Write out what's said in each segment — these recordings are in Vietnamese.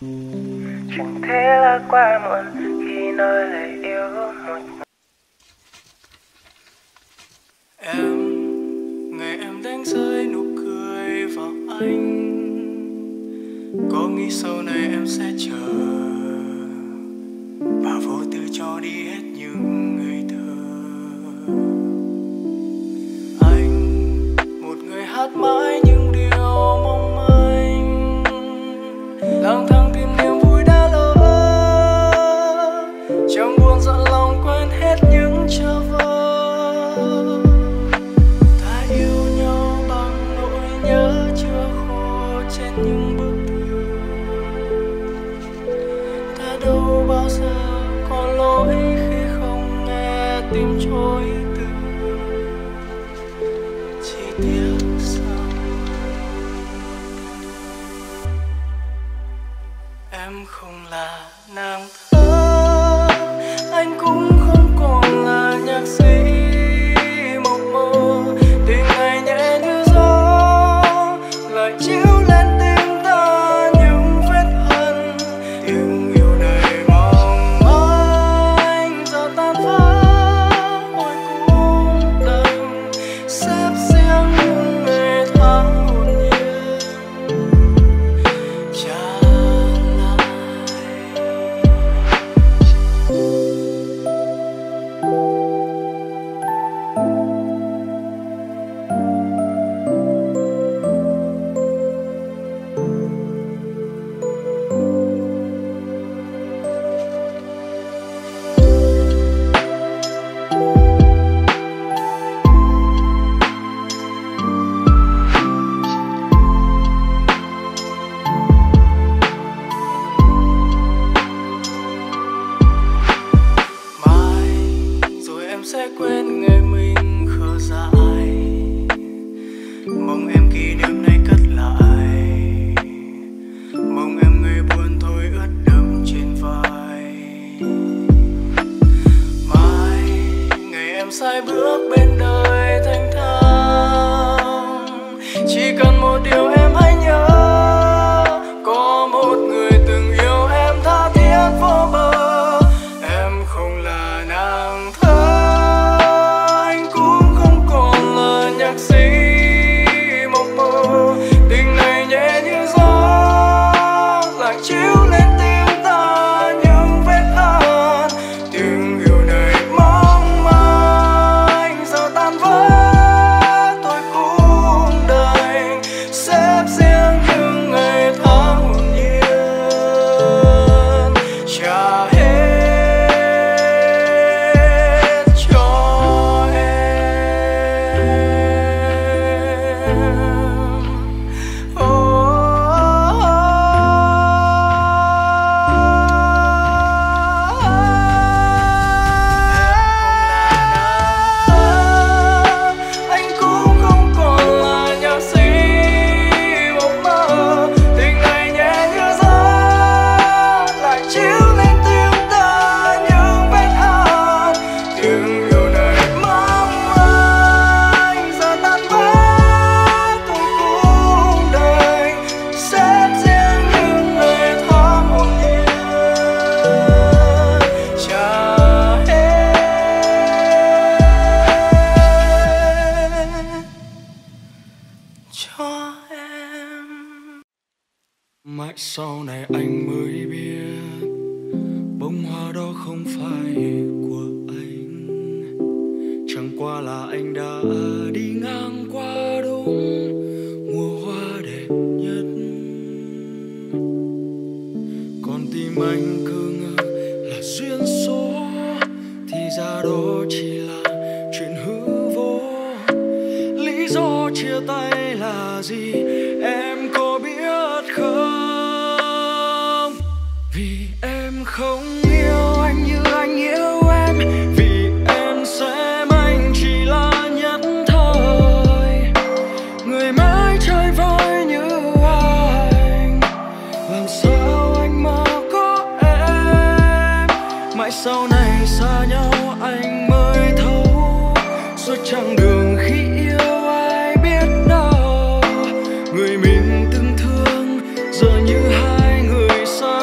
Chuyện thế là quá muộn khi nói lời yêu một người. Em, ngày em đánh rơi nụ cười vào anh. Có nghĩ sau này em sẽ chờ và vô tư cho đi hết những người thơ. Anh, một người hát mãi những điều mong manh, lang thang giờ như hai người xa.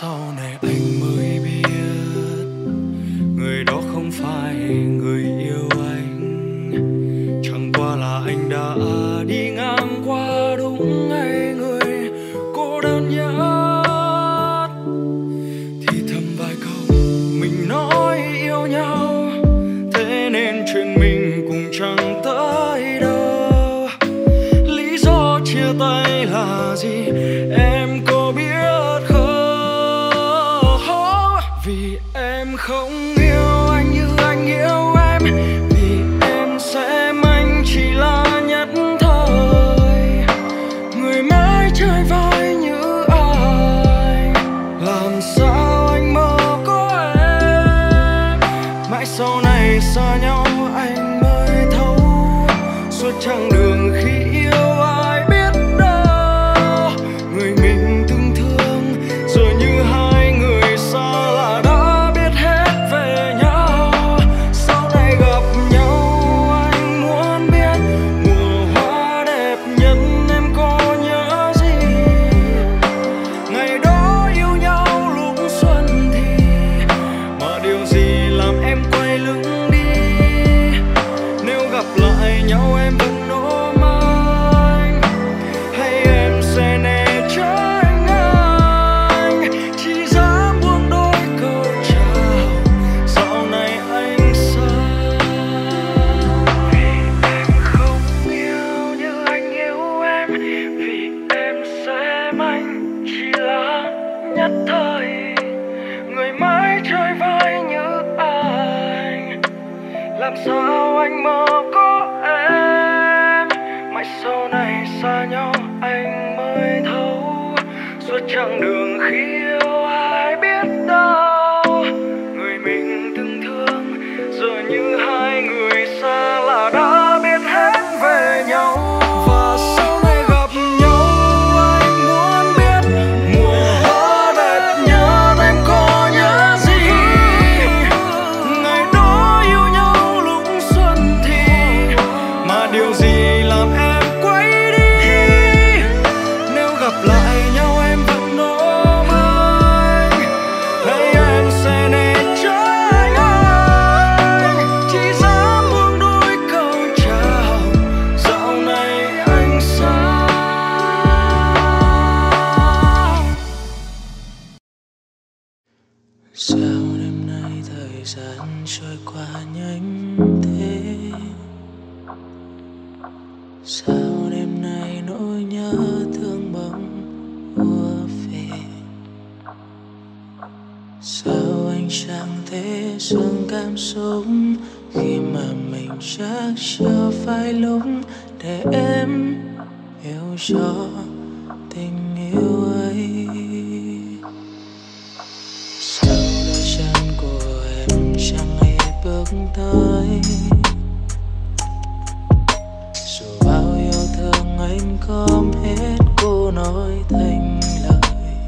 sau này anh mới biết người đó không phải người yêu anh, chẳng qua là anh đã đi ngang qua đúng ngày người cô đơn nhất. Thì thầm vài câu mình nói yêu nhau, thế nên chuyện mình cũng chẳng tới đâu. Lý do chia tay là gì em có biết không? Vì em không yêu anh như anh yêu em, vì em xem anh chỉ là nhất thời, người mãi chơi vơi như ai. Làm sao anh mơ có em, mãi sau này xa nhau anh mới thấu suốt chặng đường khi yêu. Chặng đường khi yêu ai biết đâu, người mình từng thương giờ như hai người xa lạ đã biết hết về nhau. Và sau này gặp nhau anh muốn biết mùa hoa đẹp nhất em có nhớ gì. Ngày đó yêu nhau lúc xuân thì mà điều gì làm em quay đi. Nếu gặp lại nhau cho tình yêu ấy. Sao đôi chân của em chẳng hề bước tới, dù bao yêu thương anh gom hết cô nói thành lời.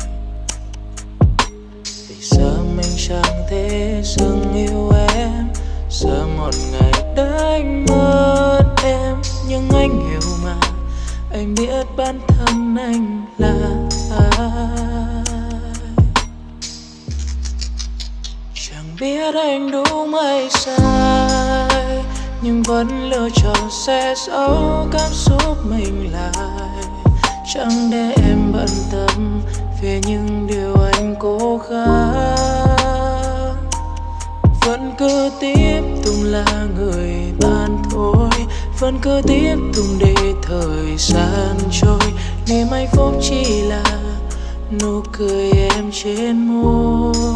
Vì sao mình chẳng thể dừng yêu em, giờ một ngày đã anh mất em. Nhưng anh hiểu mà, anh biết bản thân anh là ai. Chẳng biết anh đúng hay sai, nhưng vẫn lựa chọn sẽ giấu cảm xúc mình lại. Chẳng để em bận tâm về những điều anh cố gắng, vẫn cứ tiếp tục là người bạn thôi, vẫn cứ tiếp tục để thời gian trôi. Niềm hạnh phúc chỉ là nụ cười em trên môi.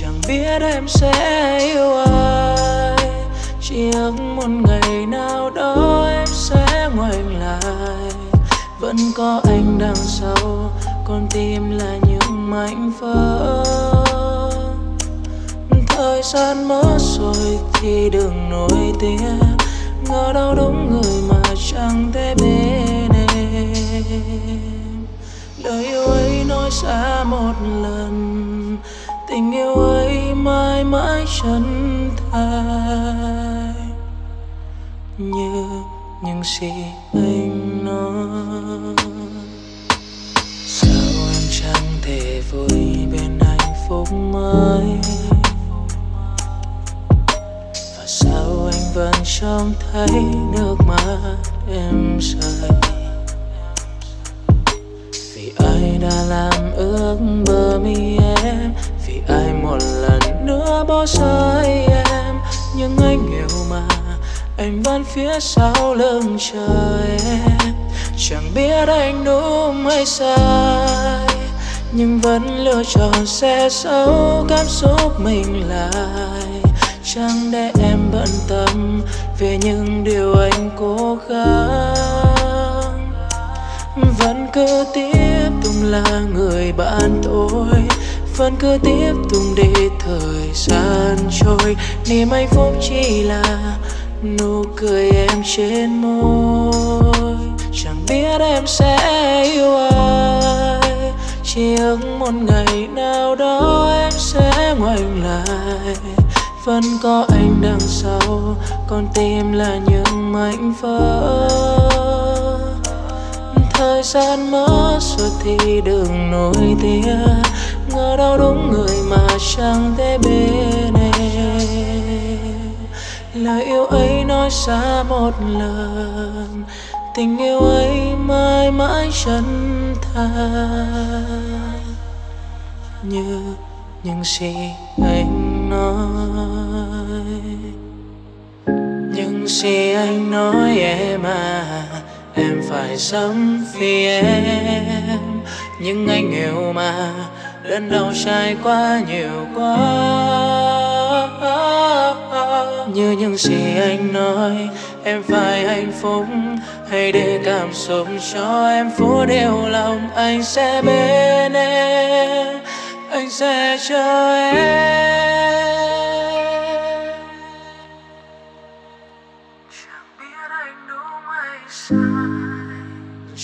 Chẳng biết em sẽ yêu ai, chỉ ước một ngày nào đó em sẽ ngoảnh lại. Vẫn có anh đằng sau, con tim là những mảnh vỡ. Thời gian mất rồi thì đừng nổi tiếng, ngờ đâu đúng người mà chẳng thể bên em. Lời yêu ấy nói ra một lần, tình yêu ấy mãi mãi chân thành như những gì anh nói. Sao em chẳng thể vui bên không thấy nước mắt em rơi, vì ai đã làm ướt bờ mi em, vì ai một lần nữa bỏ rơi em. Nhưng anh yêu mà anh vẫn phía sau lưng trời em, chẳng biết anh đúng hay sai, nhưng vẫn lựa chọn sẽ giấu cảm xúc mình lại, chẳng để em bận tâm về những điều anh cố gắng. Vẫn cứ tiếp tục là người bạn tôi, vẫn cứ tiếp tục để thời gian trôi, niềm hạnh phúc chỉ là nụ cười em trên môi. Chẳng biết em sẽ yêu ai, chỉ ước một ngày nào đó em sẽ ngoảnh lại, vẫn có anh đằng sau, con tim là những mảnh vỡ. Thời gian mất rồi thì đừng nổi tiếng, ngờ đâu đúng người mà chẳng thể bên em. Lời yêu ấy nói ra một lần, tình yêu ấy mãi mãi chân thành như những gì anh nói. Những gì anh nói em à, em phải sống vì em. Nhưng anh yêu mà đơn đau trải qua nhiều quá, như những gì anh nói. Em phải hạnh phúc, hãy để cảm xúc cho em phút điều lòng. Anh sẽ bên em, anh sẽ chờ em. Chẳng biết anh đúng hay sai,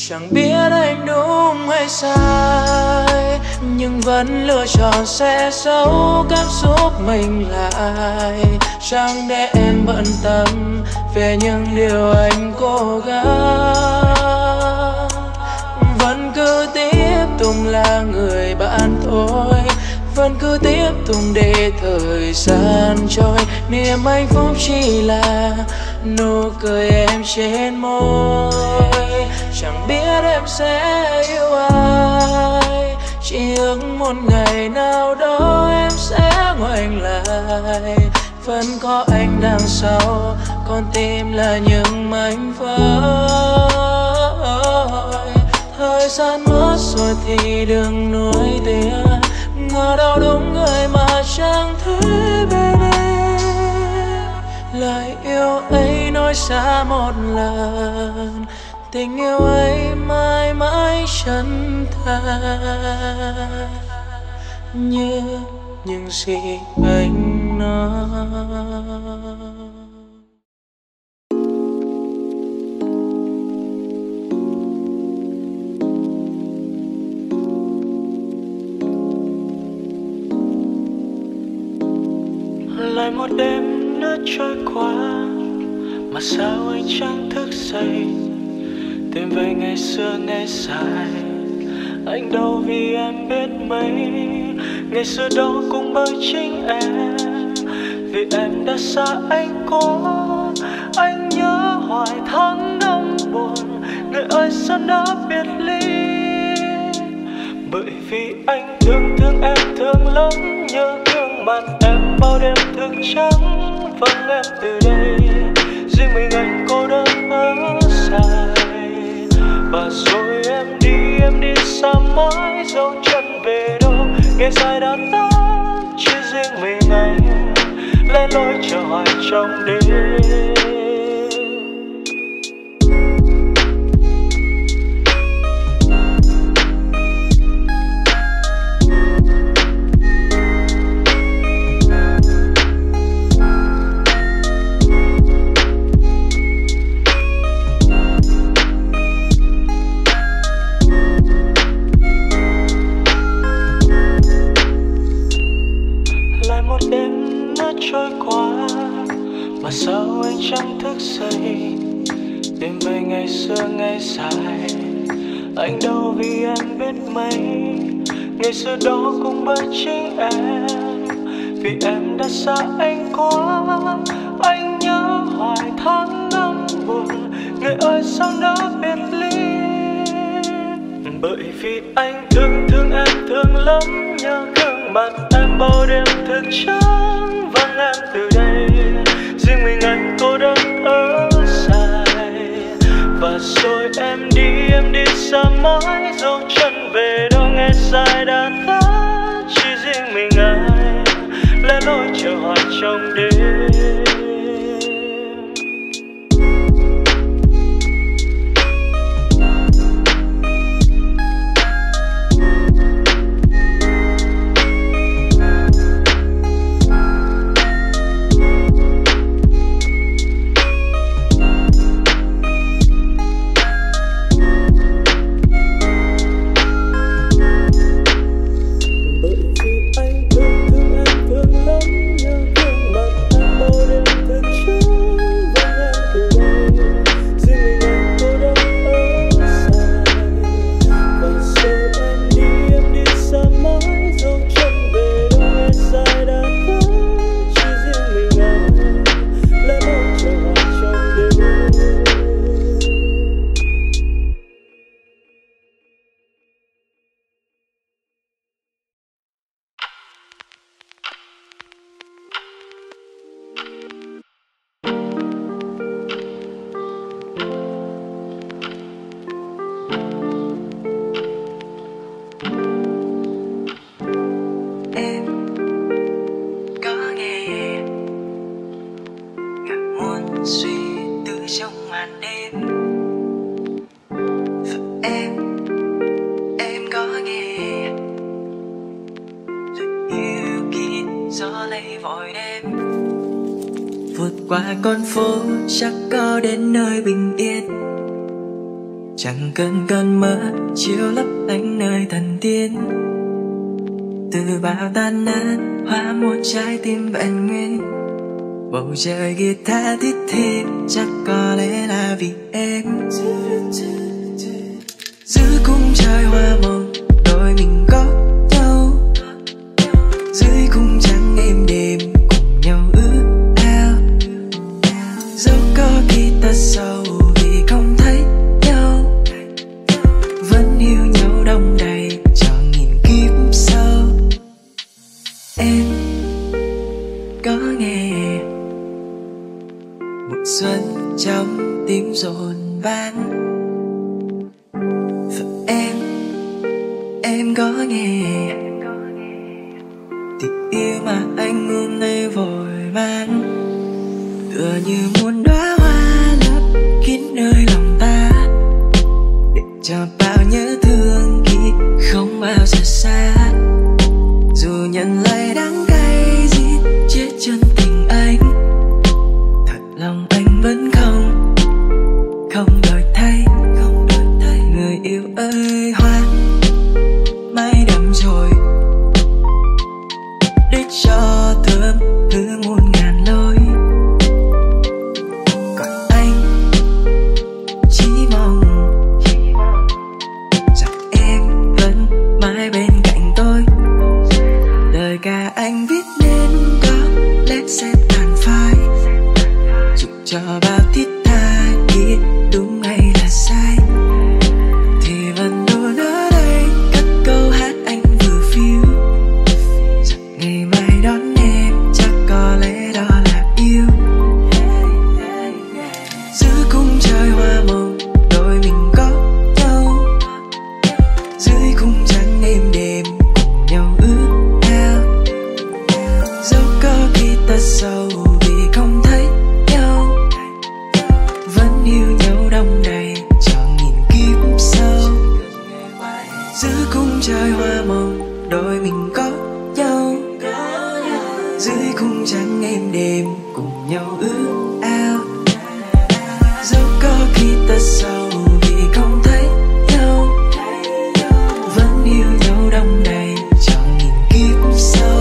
chẳng biết anh đúng hay sai, nhưng vẫn lựa chọn sẽ giấu cảm xúc mình lại, chẳng để em bận tâm về những điều anh cố gắng. Vẫn cứ tiếp tục là người bạn thôi, vẫn cứ tiếp tục để thời gian trôi, niềm hạnh phúc chỉ là nụ cười em trên môi. Chẳng biết em sẽ yêu ai, chỉ ước một ngày nào đó em sẽ ngoảnh lại, vẫn có anh đằng sau, con tim là những mảnh vỡ. Thời gian mất rồi thì đừng nuối tiếc, ngờ đâu đúng người mà chẳng thấy bên em. Lời yêu ấy nói ra một lần, tình yêu ấy mãi mãi chân thành như những gì anh nói. Lại một đêm nữa trôi qua, mà sao anh chẳng thức dậy, tìm về ngày xưa nghe dài. Anh đâu vì em biết mấy, ngày xưa đâu cũng bởi chính em, vì em đã xa anh quá. Anh nhớ hoài tháng năm buồn, người ơi sao đã biệt ly. Bởi vì anh thương em thương lắm, như gương mặt em bao đêm thức trắng. Vâng em từ đây riêng mình anh cô đơn ở dài, và rồi em đi xa mãi, dấu chân về đâu ngày dài đã tan, chỉ riêng mình anh lẻ loi chờ hoài trong đêm. Mà sao anh chẳng thức dậy, tìm về ngày xưa ngày dài. Anh đâu vì em biết mấy, ngày xưa đó cũng bởi chính em, vì em đã xa anh quá. Anh nhớ hoài tháng sao nỡ biệt ly, bởi vì anh thương em thương lắm. Nhớ gương mặt em bao đêm thức trắng vắng em từ đây, riêng mình anh cô đơn ở dài. Và rồi em đi xa mãi, dấu chân về đâu nghe sai đã tắt, chỉ riêng mình anh lẽ loi chờ hỏi trong đêm. Con phố chắc có đến nơi bình yên, chẳng cần cơn mơ chiếu lấp lánh nơi thần tiên. Từ bao tan nát hóa một trái tim vẹn nguyên, bầu trời guitar thít thít chắc có lẽ là vì em. Giữ khung trời hoa màu đôi mình có nhau, dưới khung trăng êm đềm cùng nhau ước. Dẫu có khi ta sầu vì không thấy nhau, vẫn yêu nhau đông đầy cho nghìn kiếp sau. Em có nghe mùa xuân trong tiếng rộn vang, và em có nghe tình yêu mà anh hôm nay vội vàng. Tựa như muôn đóa hoa lấp kín nơi lòng ta, để cho bao nhớ thương khi không bao giờ xa. Dù nhận lời đắng cay giết chết chân tình anh, thật lòng anh vẫn không đổi thay. Người yêu ơi hoa mai đậm rồi, để cho thơm hương muôn ngàn lối. Anh viết nên có lẽ sẽ tàn phai, chụp cho bao thiết tha biết đúng hay là sai. Thì vẫn luôn ở đây cất câu hát anh vừa phiêu, rằng ngày mai đón em chắc có lẽ đó là yêu. Giữ khung trời hoa màu đôi mình có nhau, dưới khung trăng êm đềm cùng nhau ước. Dẫu có khi ta sầu vì không thấy nhau, vẫn yêu nhau đông đầy cho nghìn kiếp sau. Giữ khung trời hoa màu đôi mình có nhau, dưới khung trăng êm đềm cùng nhau ước ao. Dẫu có khi ta sầu vì không thấy nhau, vẫn yêu nhau đông đầy cho nghìn kiếp sau.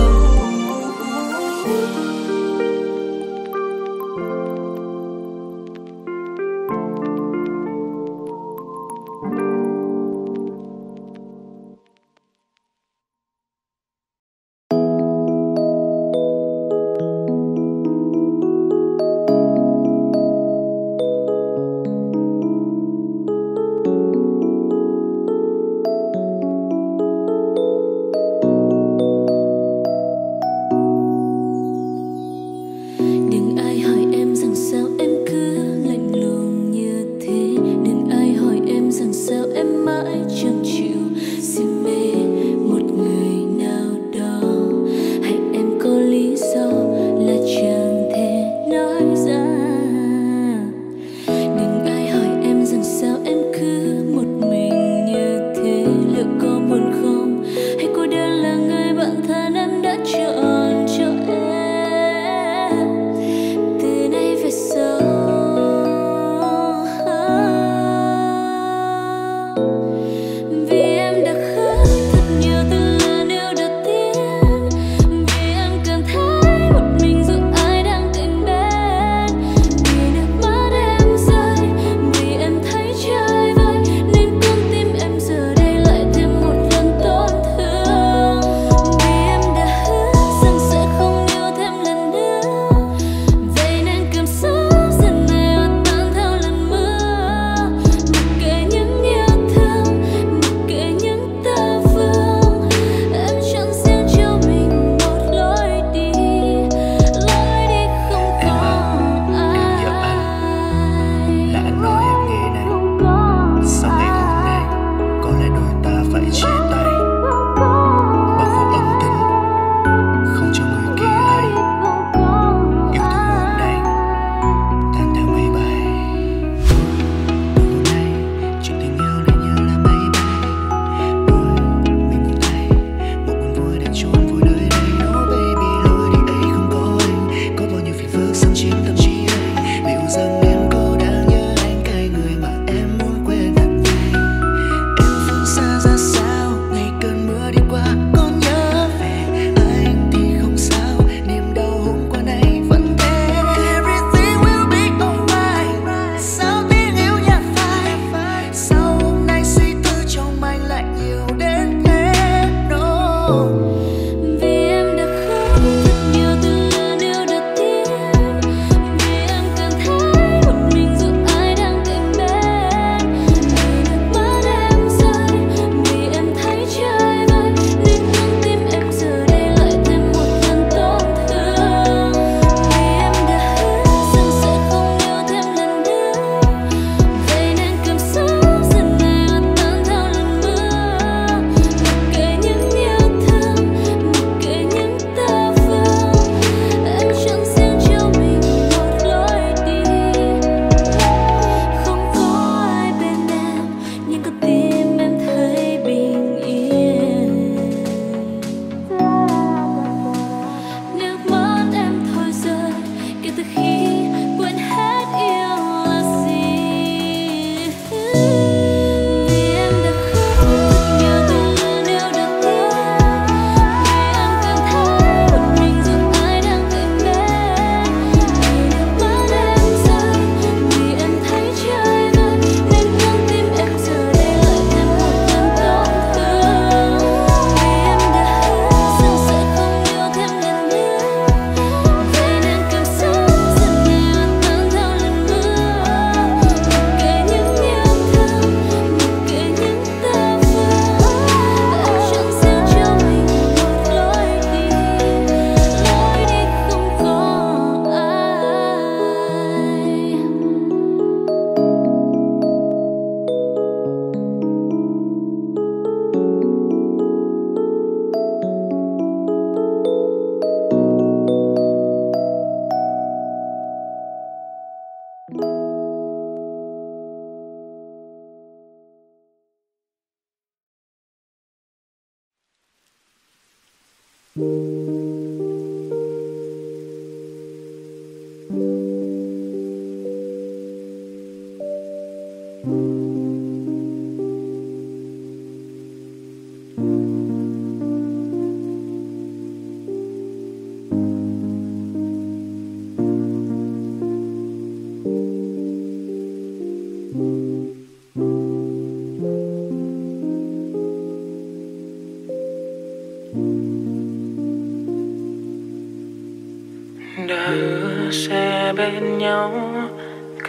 xe bên nhau,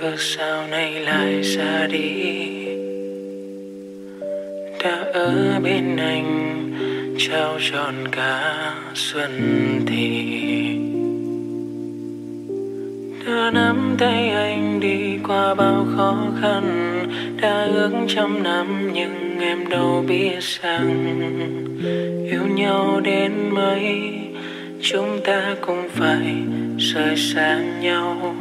cớ sao nay lại xa đi. Đã ở bên anh trao trọn cả xuân thì đã nắm tay anh đi qua bao khó khăn, đã ước trăm năm nhưng em đâu biết rằng yêu nhau đến mấy chúng ta cũng phải rời xa nhau.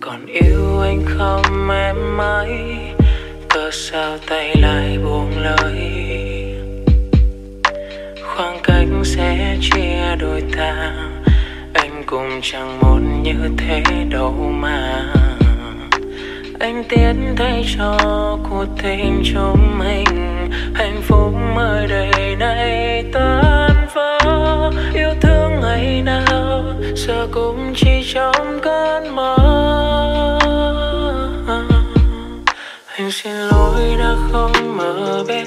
Còn yêu anh không em mãi, cớ sao tay lại buông lời. Khoảng cách sẽ chia đôi ta, anh cũng chẳng muốn như thế đâu mà. Anh tiến thay cho cuộc tình chúng mình, hạnh phúc mới đây nay tan vỡ. Yêu thương ngày nào giờ cũng chỉ trong cơn mơ. Anh xin lỗi đã không ở bên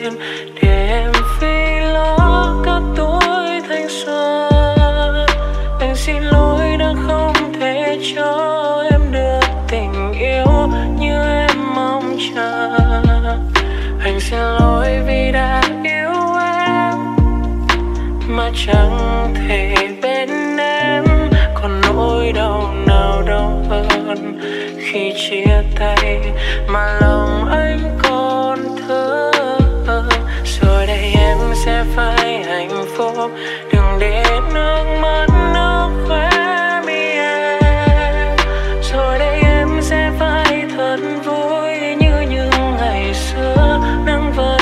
để em phi lá cả tuổi thanh xuân. Anh xin lỗi đã không thể cho em được tình yêu như em mong chờ. Anh xin lỗi vì đã yêu em mà chẳng thể bên em. Còn nỗi đau nào đau hơn khi chia tay mà lòng anh còn thơ. Rồi đây em sẽ phải hạnh phúc, đừng để nước mắt nước khóe mi em. Rồi đây em sẽ phải thật vui như những ngày xưa nắng vẫn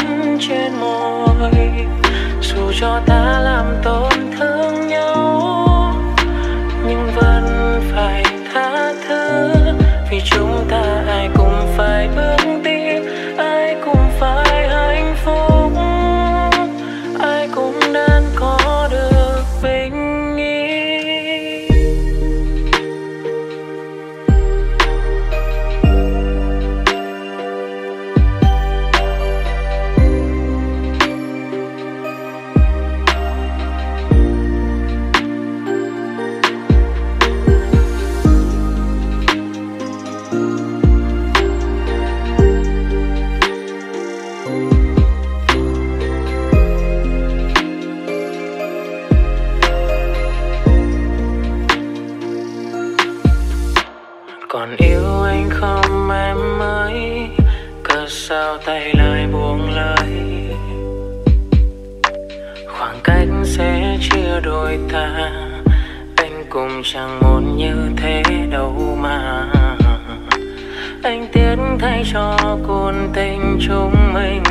trên môi. Dù cho ta làm tổn thương nhau nhưng vẫn phải tha thứ, vì chúng ta ai cũng phải bước tiếp, ai cũng phải hạnh phúc, ai cũng nên có được bình yên. Còn yêu anh không em ơi, cớ sao tay lại buông lời. Khoảng cách sẽ chia đôi ta, anh cũng chẳng muốn như thế đâu mà. Anh tiến thay cho cuộc tình chúng mình,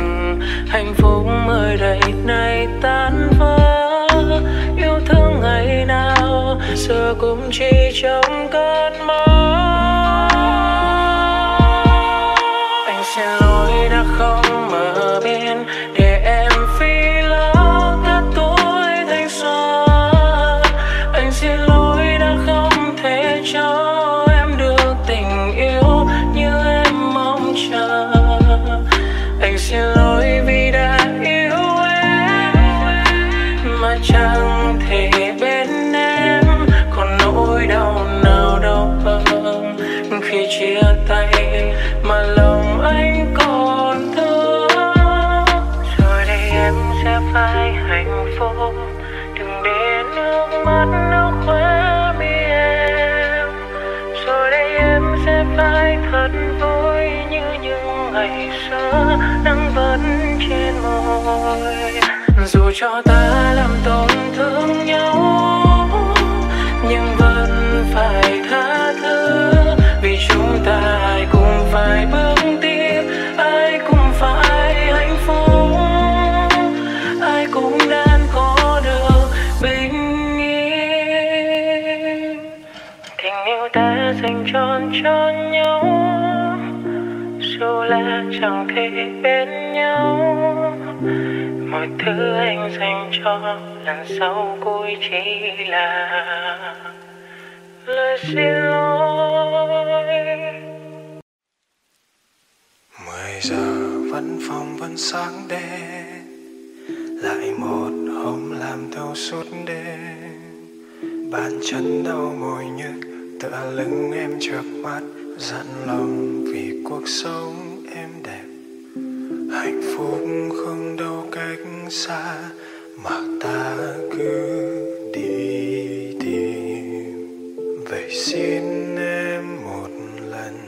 hạnh phúc mới đây nay tan vỡ. Yêu thương ngày nào giờ cũng chỉ trong cơn mơ. Xin lỗi đã không ở bên để em phi lá cả tuổi thanh xuân. Anh xin lỗi đã không thể cho em được tình yêu như em mong chờ. Anh xin lỗi vì đã yêu em mà chẳng thể bên em. Còn nỗi đau nào đau hơn khi chia tay mà lòng anh còn thương. Rồi đây em sẽ phải hạnh phúc, đừng để nước mắt nó khóe mi em. Rồi đây em sẽ phải thật vui như những ngày xưa nắng vẫn trên môi. Dù cho ta làm tổn thương nhau nhưng vẫn phải tha thứ, vì chúng ta ai cũng phải bước tiếp, ai cũng phải hạnh phúc, ai cũng đang có được bình yên. Tình yêu ta dành trọn cho nhau, dù là chẳng thể bên nhau. Mọi thứ anh dành cho lần sau cuối chỉ là lời xin lỗi. 10 giờ vẫn phòng vẫn sáng đen, lại một hôm làm thâu suốt đêm. Bàn chân đau mỏi nhức tựa lưng em chợp mắt dặn lòng vì cuộc sống em đẹp, hạnh phúc không đâu cách xa mà ta cứ đi tìm. Vậy xin em một lần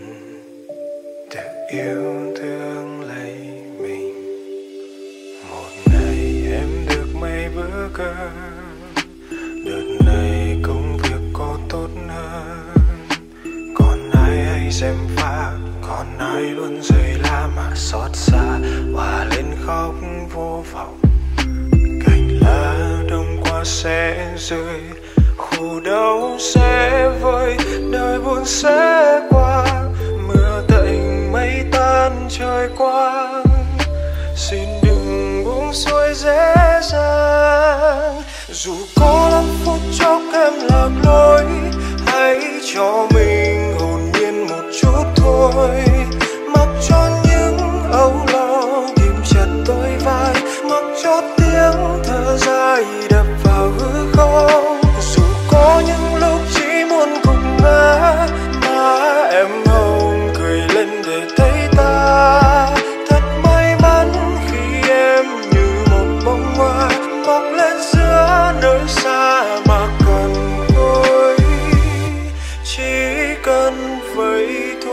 tự yêu thương lấy mình. Một ngày em được mấy bữa cơm, đợt này công việc có tốt hơn. Còn ai hay xem pha, còn ai luôn rời la mà xót xa hòa lên khóc vô vọng. Cành lá đông qua sẽ rơi, khổ đau sẽ vơi, đời buồn sẽ qua, mưa tạnh mây tan trời qua. Xin đừng buông xuôi dễ dàng, dù có lắm phút chốc em lạc lối, hãy cho mình hồn nhiên một chút thôi. Mặc cho những âu lo tìm chặt đôi vai, mặc cho tiếng thở dài đập vào hư không. Dù có những lúc chỉ muốn cùng ngã, mà em hồng cười lên để thấy ta thật may mắn khi em như một bông hoa mọc lên giữa nơi xa mà cần thôi, chỉ cần vậy thôi.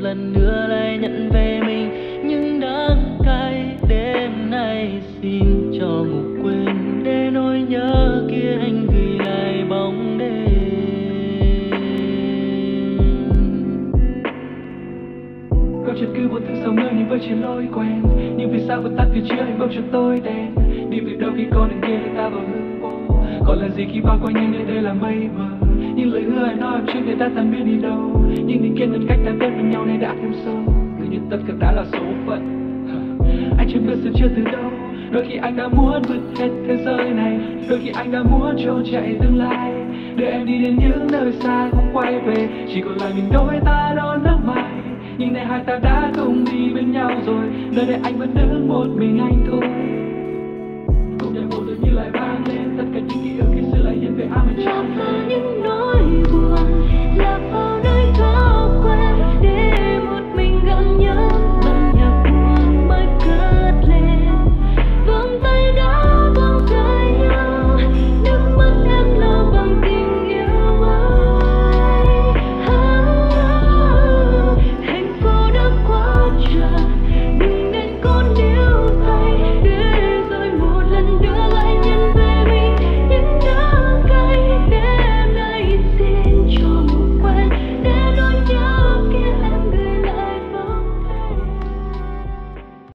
lần nữa lại nhận về mình những đắng cay. Đêm nay xin cho ngủ quên để nỗi nhớ kia anh ghi lại bóng đêm. Câu chuyện cứ buồn thương sầu nơi những vơi chìm lối quen, nhưng vì sao vẫn tắt phía trước những bóng chân tối đen. Đi về đâu khi con đường kia ta vào hư vô, còn là gì khi bao quanh anh nơi đây là mây mờ. Những lời hứa anh nói trước người ta tan biến đi đâu, nhưng những kiên nhẫn cách ta biết bên nhau nay đã thêm sâu. Cứ như tất cả đã là số phận, anh chưa biết sự chưa từ đâu. Đôi khi anh đã muốn vượt hết thế giới này, đôi khi anh đã muốn trốn chạy tương lai, đưa em đi đến những nơi xa không quay về, chỉ còn lại mình đôi ta đón nắng mai. Nhưng nay hai ta đã không đi bên nhau rồi, nơi đây anh vẫn đứng một mình anh thôi. Cuộc đời một đời như lại vang lên, tất cả những ký ức khi xưa lại hiện về ai mà trong những nỗi